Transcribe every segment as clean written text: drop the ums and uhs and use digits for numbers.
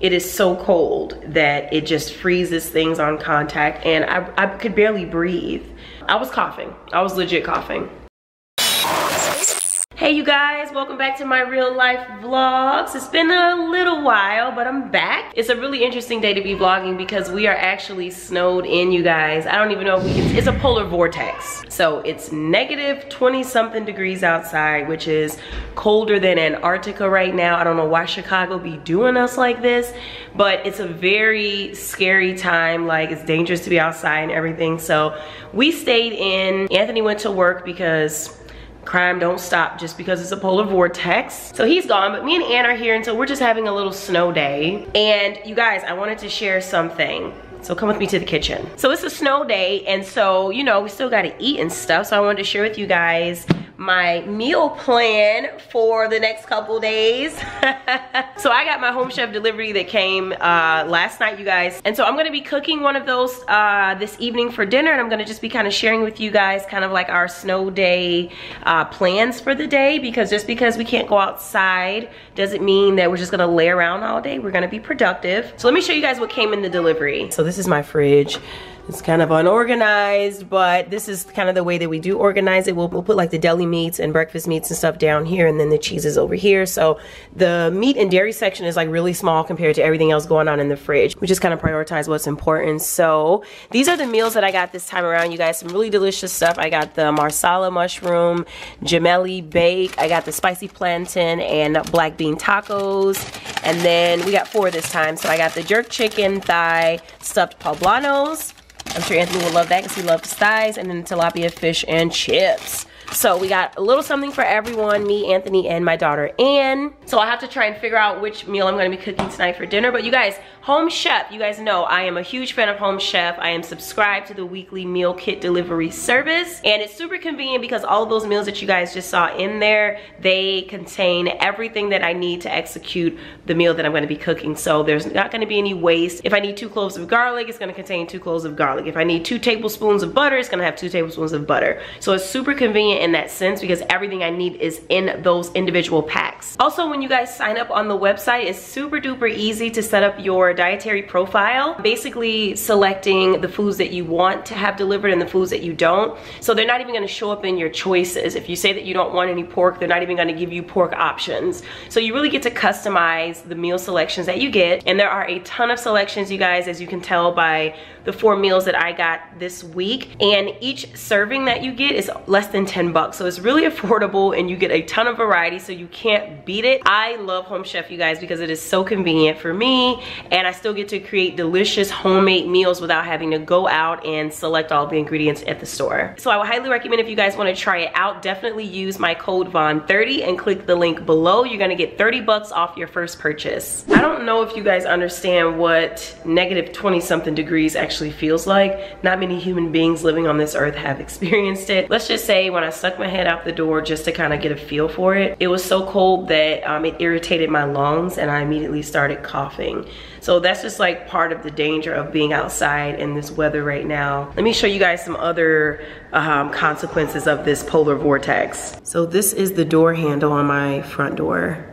it is so cold that it just freezes things on contact, and I could barely breathe. I was coughing. I was legit coughing. Hey you guys, welcome back to my real life vlogs. It's been a little while, but I'm back. It's a really interesting day to be vlogging because we are actually snowed in, you guys. I don't even know if we can, it's a polar vortex. So it's negative 20 something degrees outside, which is colder than Antarctica right now. I don't know why Chicago be doing us like this, but it's a very scary time. Like, it's dangerous to be outside and everything. So we stayed in. Anthony went to work because crime don't stop just because it's a polar vortex. So he's gone, but me and Ann are here, and so we're just having a little snow day. And you guys, I wanted to share something. So come with me to the kitchen. So it's a snow day, and so, you know, we still gotta eat and stuff. So I wanted to share with you guys my meal plan for the next couple days. So I got my Home Chef delivery that came last night, you guys. And so I'm gonna be cooking one of those this evening for dinner, and I'm gonna just be kind of sharing with you guys kind of like our snow day plans for the day, because just because we can't go outside doesn't mean that we're just gonna lay around all day. We're gonna be productive. So let me show you guys what came in the delivery. So this is my fridge. It's kind of unorganized, but this is kind of the way that we do organize it. We'll put like the deli meats and breakfast meats and stuff down here, and then the cheeses over here. So the meat and dairy section is like really small compared to everything else going on in the fridge. We just kind of prioritize what's important. So these are the meals that I got this time around, you guys. Some really delicious stuff. I got the marsala mushroom, gemelli bake. I got the spicy plantain and black bean tacos. And then we got four this time. So I got the jerk chicken thigh stuffed poblanos. I'm sure Anthony will love that because he loves thighs. And then tilapia fish and chips. So we got a little something for everyone, me, Anthony, and my daughter, Ann. So I'll have to try and figure out which meal I'm gonna be cooking tonight for dinner. But you guys, Home Chef, you guys know I am a huge fan of Home Chef. I am subscribed to the weekly meal kit delivery service. And it's super convenient because all of those meals that you guys just saw in there, they contain everything that I need to execute the meal that I'm gonna be cooking. So there's not gonna be any waste. If I need 2 cloves of garlic, it's gonna contain 2 cloves of garlic. If I need 2 tablespoons of butter, it's gonna have 2 tablespoons of butter. So it's super convenient in that sense, because everything I need is in those individual packs. Also, when you guys sign up on the website, it's super duper easy to set up your dietary profile, basically selecting the foods that you want to have delivered and the foods that you don't. So they're not even going to show up in your choices. If you say that you don't want any pork, they're not even going to give you pork options. So you really get to customize the meal selections that you get, and there are a ton of selections, you guys, as you can tell by the 4 meals that I got this week. And each serving that you get is less than $10, so it's really affordable, and you get a ton of variety, so you can't beat it. I love Home Chef, you guys, because it is so convenient for me, and I still get to create delicious homemade meals without having to go out and select all the ingredients at the store. So I would highly recommend, if you guys want to try it out, definitely use my code VON30 and click the link below. You're going to get $30 off your first purchase. I don't know if you guys understand what negative 20 something degrees actually feels like. Not many human beings living on this earth have experienced it. Let's just say when I stuck my head out the door just to kind of get a feel for it, it was so cold that it irritated my lungs, and I immediately started coughing. So that's just like part of the danger of being outside in this weather right now. Let me show you guys some other consequences of this polar vortex. So this is the door handle on my front door.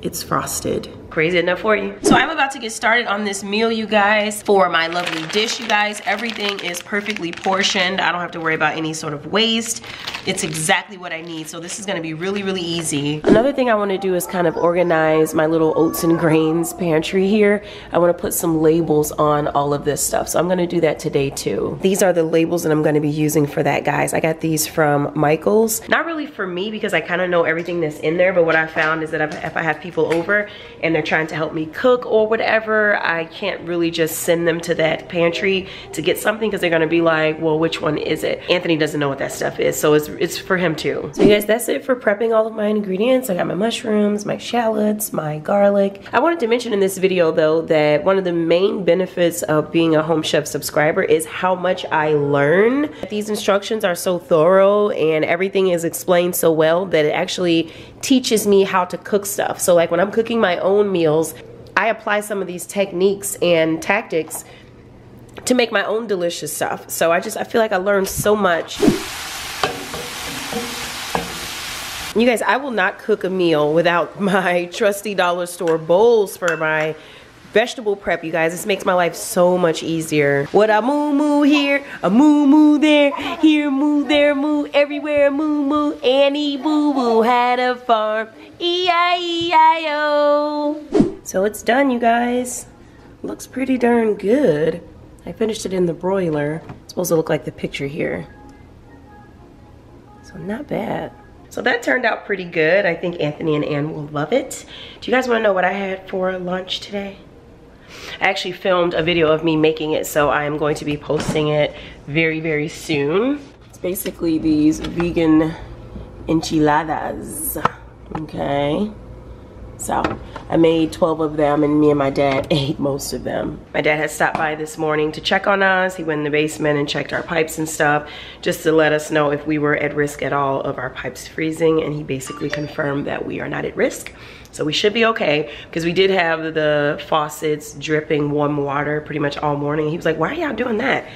It's frosted. Crazy enough for you. So I'm about to get started on this meal, you guys, for my lovely dish, you guys. Everything is perfectly portioned. I don't have to worry about any sort of waste. It's exactly what I need. So this is gonna be really, really easy. Another thing I wanna do is kind of organize my little oats and grains pantry here. I wanna put some labels on all of this stuff. So I'm gonna do that today too. These are the labels that I'm gonna be using for that, guys. I got these from Michaels. Not really for me, because I kinda know everything that's in there, but what I found is that if I have people over and they're trying to help me cook or whatever, I can't really just send them to that pantry to get something, because they're gonna be like, well, which one is it? Anthony doesn't know what that stuff is, so it's for him too. So you guys, that's it for prepping all of my ingredients. I got my mushrooms, my shallots, my garlic. I wanted to mention in this video though that one of the main benefits of being a Home Chef subscriber is how much I learn. These instructions are so thorough and everything is explained so well that it actually teaches me how to cook stuff. So like when I'm cooking my own meals, I apply some of these techniques and tactics to make my own delicious stuff. So I feel like I learned so much. You guys, I will not cook a meal without my trusty dollar store bowls for my vegetable prep, you guys. This makes my life so much easier. What a moo moo here, a moo moo there, here moo, there moo, everywhere moo moo. Annie Boo Boo had a farm, E-I-E-I-O. So it's done, you guys. Looks pretty darn good. I finished it in the broiler. It's supposed to look like the picture here. So not bad. So that turned out pretty good. I think Anthony and Ann will love it. Do you guys wanna know what I had for lunch today? I actually filmed a video of me making it, so I am going to be posting it very, very soon. It's basically these vegan enchiladas, okay? So I made 12 of them and me and my dad ate most of them. My dad had stopped by this morning to check on us. He went in the basement and checked our pipes and stuff just to let us know if we were at risk at all of our pipes freezing, and he basically confirmed that we are not at risk. So we should be okay, because we did have the faucets dripping warm water pretty much all morning. He was like, why are y'all doing that?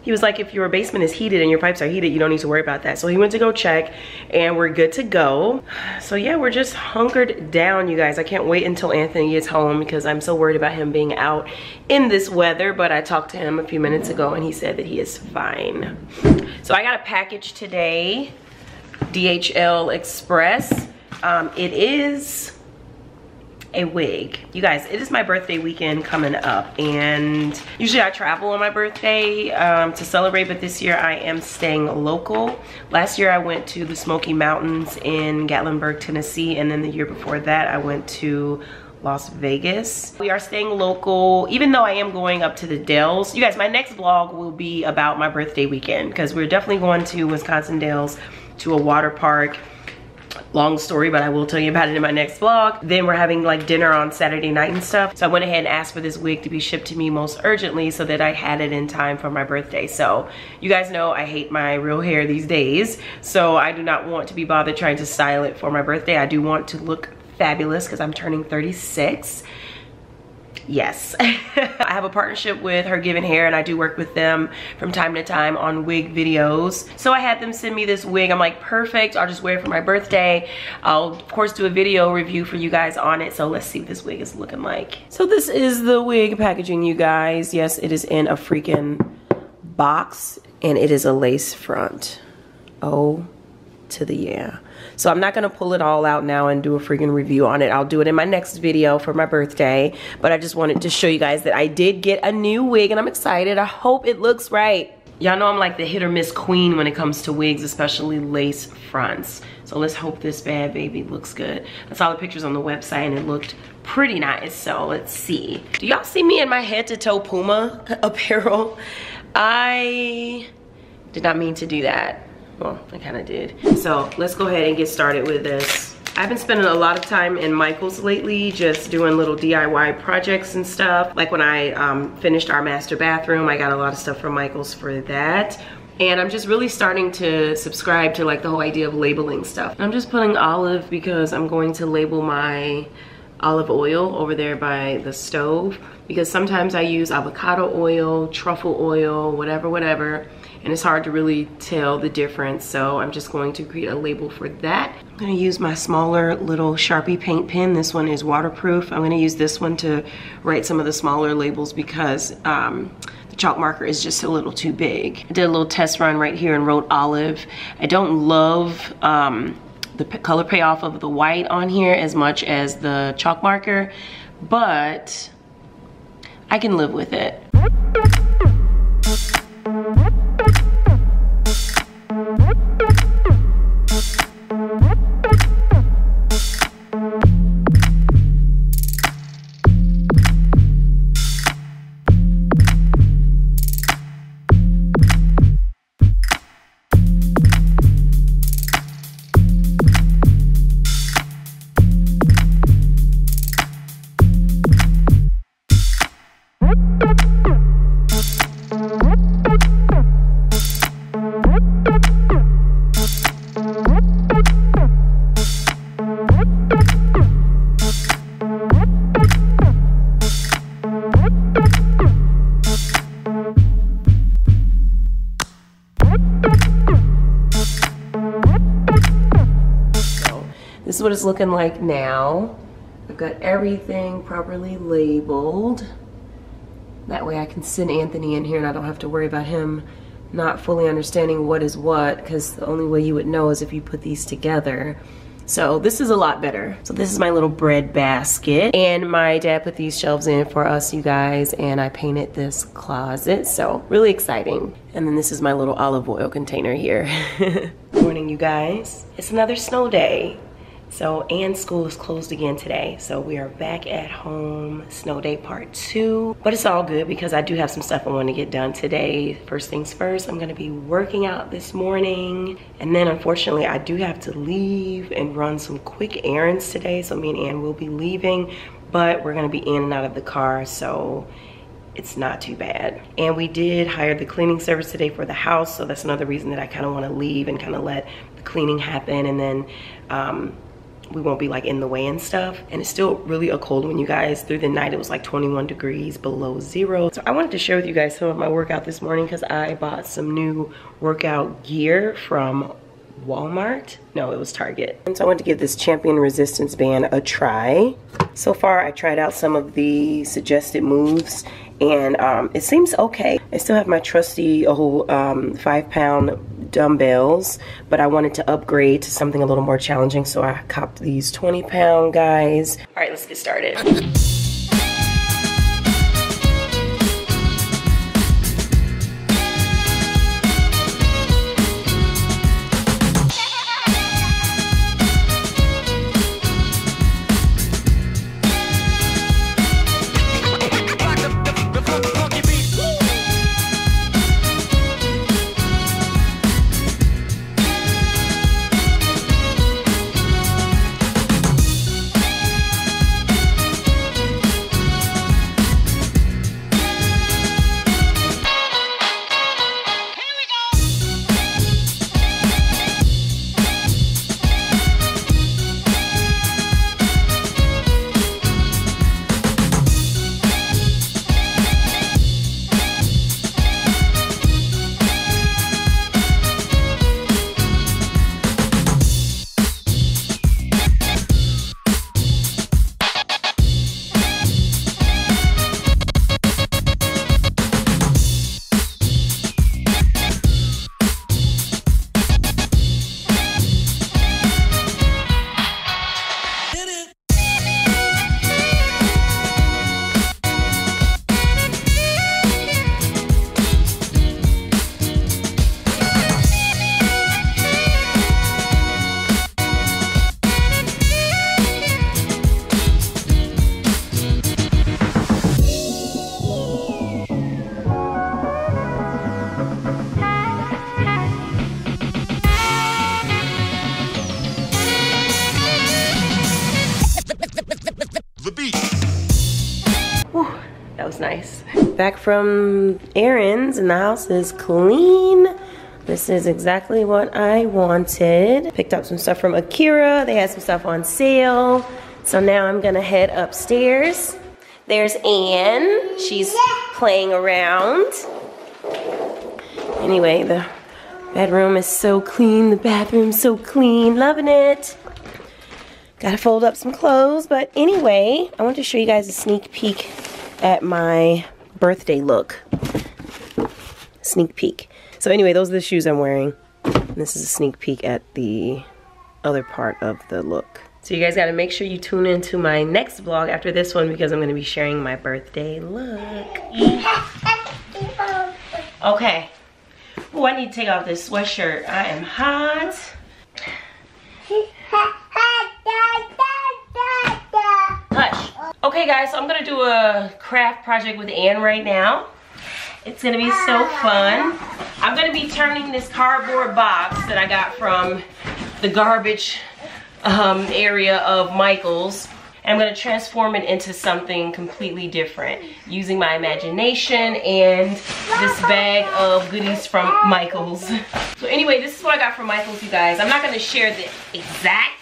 He was like, if your basement is heated and your pipes are heated, you don't need to worry about that. So he went to go check and we're good to go. So yeah, we're just hunkered down, you guys. I can't wait until Anthony gets home because I'm so worried about him being out in this weather. But I talked to him a few minutes ago and he said that he is fine. So I got a package today, DHL Express. It is a wig. You guys, it is my birthday weekend coming up, and usually I travel on my birthday to celebrate, but this year I am staying local. Last year I went to the Smoky Mountains in Gatlinburg, Tennessee, and then the year before that I went to Las Vegas. We are staying local, even though I am going up to the Dells. You guys, my next vlog will be about my birthday weekend because we're definitely going to Wisconsin Dells, to a water park. Long story, but I will tell you about it in my next vlog. Then we're having like dinner on Saturday night and stuff. So I went ahead and asked for this wig to be shipped to me most urgently so that I had it in time for my birthday. So you guys know I hate my real hair these days. So I do not want to be bothered trying to style it for my birthday. I do want to look fabulous because I'm turning 36. Yes. I have a partnership with Her Given Hair and I do work with them from time to time on wig videos. So I had them send me this wig. I'm like, perfect, I'll just wear it for my birthday. I'll of course do a video review for you guys on it. So let's see what this wig is looking like. So this is the wig packaging, you guys. Yes, it is in a freaking box and it is a lace front. Oh, to the yeah. So I'm not gonna pull it all out now and do a freaking review on it. I'll do it in my next video for my birthday, but I just wanted to show you guys that I did get a new wig and I'm excited. I hope it looks right. Y'all know I'm like the hit or miss queen when it comes to wigs, especially lace fronts. So let's hope this bad baby looks good. I saw the pictures on the website and it looked pretty nice, so let's see. Do y'all see me in my head to toe Puma apparel? I did not mean to do that. Well, I kind of did. So let's go ahead and get started with this. I've been spending a lot of time in Michaels lately, just doing little DIY projects and stuff. Like when I finished our master bathroom, I got a lot of stuff from Michaels for that. And I'm just really starting to subscribe to like the whole idea of labeling stuff. And I'm just putting olive because I'm going to label my olive oil over there by the stove, because sometimes I use avocado oil, truffle oil, whatever. And it's hard to really tell the difference, so I'm just going to create a label for that. I'm gonna use my smaller little Sharpie paint pen. This one is waterproof. I'm gonna use this one to write some of the smaller labels because the chalk marker is just a little too big. I did a little test run right here and wrote olive. I don't love the color payoff of the white on here as much as the chalk marker, but I can live with it. Boop, boop. what it's looking like now. I've got everything properly labeled. That way I can send Anthony in here and I don't have to worry about him not fully understanding what is what, because the only way you would know is if you put these together. So this is a lot better. So this is my little bread basket, and my dad put these shelves in for us, you guys, and I painted this closet, so really exciting. And then this is my little olive oil container here. Morning, you guys. It's another snow day. So Ann's school is closed again today, so we are back at home, snow day part 2. But it's all good because I do have some stuff I want to get done today. First things first, I'm going to be working out this morning, and then unfortunately I do have to leave and run some quick errands today. So me and Ann will be leaving, but we're going to be in and out of the car, so it's not too bad. And we did hire the cleaning service today for the house, so that's another reason that I kind of want to leave and kind of let the cleaning happen, and then we won't be like in the way and stuff. And it's still really a cold one, you guys. Through the night it was like 21 degrees below zero. So I wanted to share with you guys some of my workout this morning because I bought some new workout gear from Walmart. No, it was Target. And so I wanted to give this Champion resistance band a try. So far I tried out some of the suggested moves, and it seems okay. I still have my trusty old 5-pound dumbbells, but I wanted to upgrade to something a little more challenging, so I copped these 20-pound guys. All right, let's get started. Nice. Back from errands and the house is clean. This is exactly what I wanted. Picked up some stuff from Akira. They had some stuff on sale. So now I'm gonna head upstairs. There's Ann. She's playing around. Anyway, the bedroom is so clean. The bathroom's so clean. Loving it. Gotta fold up some clothes. But anyway, I want to show you guys a sneak peek at my birthday look. Sneak peek. So anyway, those are the shoes I'm wearing. This is a sneak peek at the other part of the look. So you guys gotta make sure you tune into my next vlog after this one, because I'm gonna be sharing my birthday look. Okay. Oh, I need to take off this sweatshirt. I am hot. Hush. Okay guys, so I'm gonna do a craft project with Ann right now. It's gonna be so fun. I'm gonna be turning this cardboard box that I got from the garbage area of Michaels, and I'm gonna transform it into something completely different using my imagination and this bag of goodies from Michaels. So anyway, this is what I got from Michaels, you guys. I'm not gonna share the exact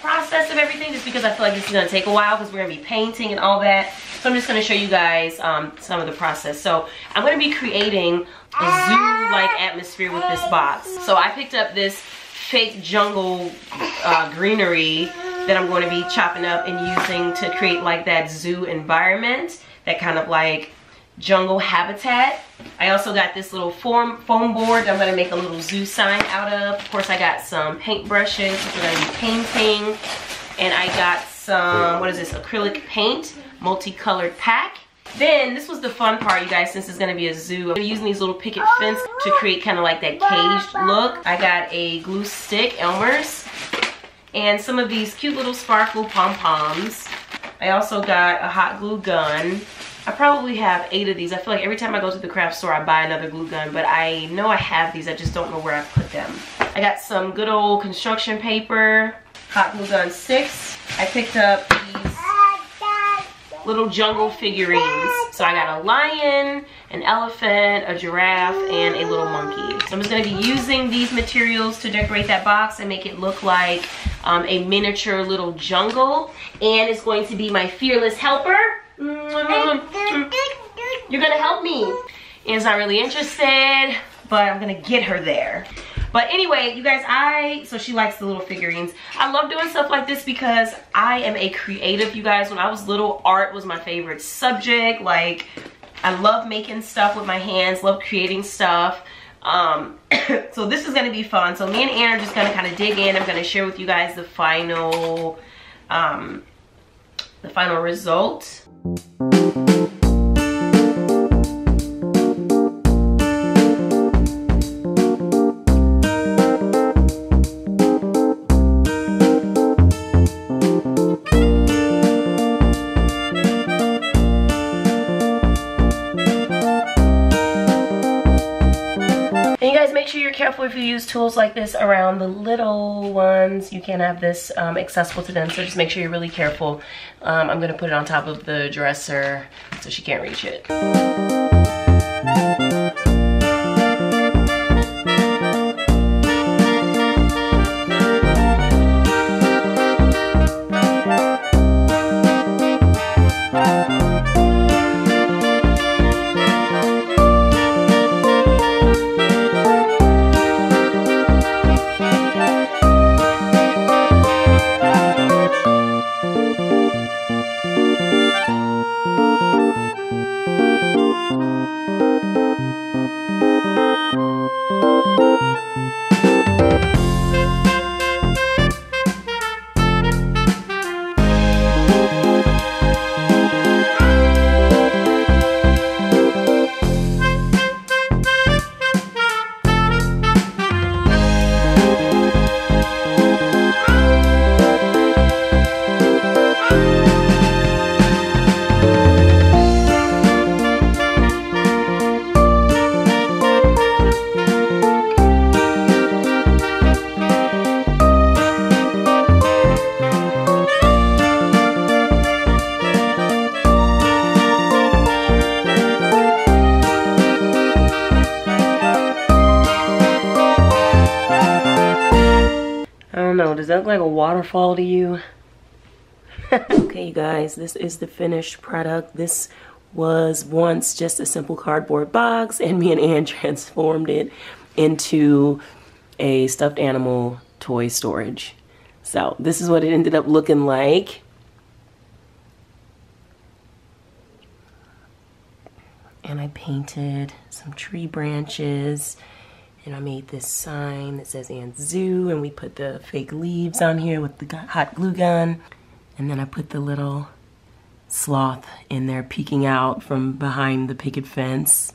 process of everything just because I feel like this is gonna take a while, because we're gonna be painting and all that. So I'm just gonna show you guys some of the process. So I'm gonna be creating a zoo-like atmosphere with this box. So I picked up this fake jungle greenery that I'm going to be chopping up and using to create like that zoo environment, that kind of like jungle habitat. I also got this little foam board that I'm going to make a little zoo sign out of. Of course, I got some paint brushes, which we're going to be painting. And I got some, what is this, acrylic paint, multicolored pack. Then, this was the fun part, you guys, since it's going to be a zoo. I'm using these little picket fence to create kind of like that caged look. I got a glue stick, Elmer's, and some of these cute little sparkle pom-poms. I also got a hot glue gun. I probably have 8 of these. I feel like every time I go to the craft store, I buy another glue gun, but I know I have these. I just don't know where I put them. I got some good old construction paper, hot glue gun 6. I picked up these little jungle figurines. So I got a lion, an elephant, a giraffe, and a little monkey. So I'm just gonna be using these materials to decorate that box and make it look like a miniature little jungle. And it's going to be my fearless helper. You're gonna help me. Anne's not really interested, but I'm gonna get her there. But anyway, you guys, so she likes the little figurines. I love doing stuff like this because I am a creative, you guys. When I was little, art was my favorite subject. Like, I love making stuff with my hands, love creating stuff. So this is gonna be fun. So me and Ann are just gonna kind of dig in. I'm gonna share with you guys the final result. Careful if you use tools like this around the little ones. You can't have this accessible to them, so just make sure you're really careful. I'm gonna put it on top of the dresser so she can't reach it. Does that look like a waterfall to you? Okay, you guys, this is the finished product. This was once just a simple cardboard box, and me and Ann transformed it into a stuffed animal toy storage. So this is what it ended up looking like. And I painted some tree branches. And I made this sign that says Ann Zoo, and we put the fake leaves on here with the hot glue gun. And then I put the little sloth in there peeking out from behind the picket fence.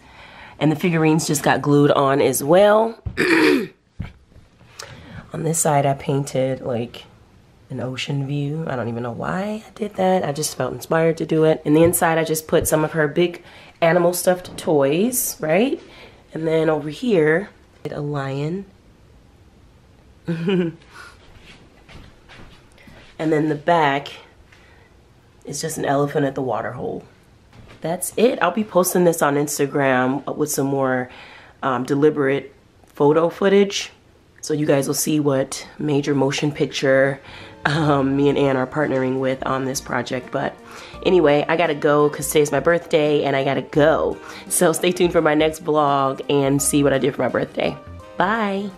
And the figurines just got glued on as well. On this side, I painted like an ocean view. I don't even know why I did that. I just felt inspired to do it. And the inside, I just put some of her big animal stuffed toys, right? And then over here, a lion. And then the back is just an elephant at the water hole. That's it. I'll be posting this on Instagram with some more deliberate photo footage, so you guys will see what major motion picture me and Ann are partnering with on this project. But anyway, I gotta go because today's my birthday and I gotta go. So stay tuned for my next vlog and see what I did for my birthday. Bye.